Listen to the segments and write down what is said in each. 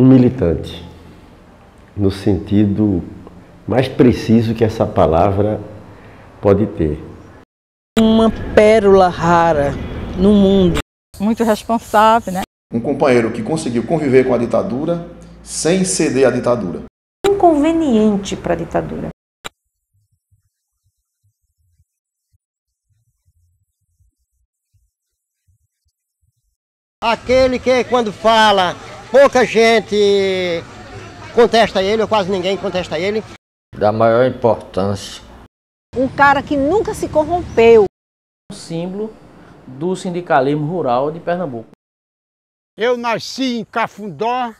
um militante, no sentido mais preciso que essa palavra pode ter. Uma pérola rara no mundo. Muito responsável, né? Um companheiro que conseguiu conviver com a ditadura sem ceder à ditadura. Inconveniente para a ditadura. Aquele que quando fala, pouca gente contesta ele, ou quase ninguém contesta ele. Da maior importância. Um cara que nunca se corrompeu. Um símbolo do sindicalismo rural de Pernambuco. Eu nasci em Cafundó,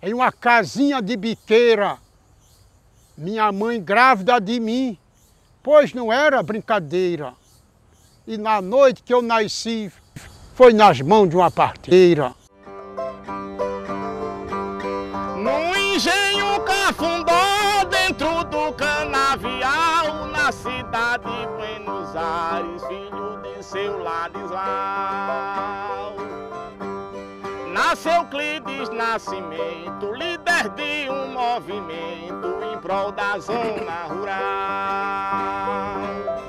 em uma casinha de biqueira. Minha mãe grávida de mim, pois não era brincadeira. E na noite que eu nasci, foi nas mãos de uma parteira. No engenho Cafundó, dentro do canavial, na cidade de Buenos Aires, filho de seu Ladislau. Nasceu Euclides Nascimento, líder de um movimento em prol da zona rural.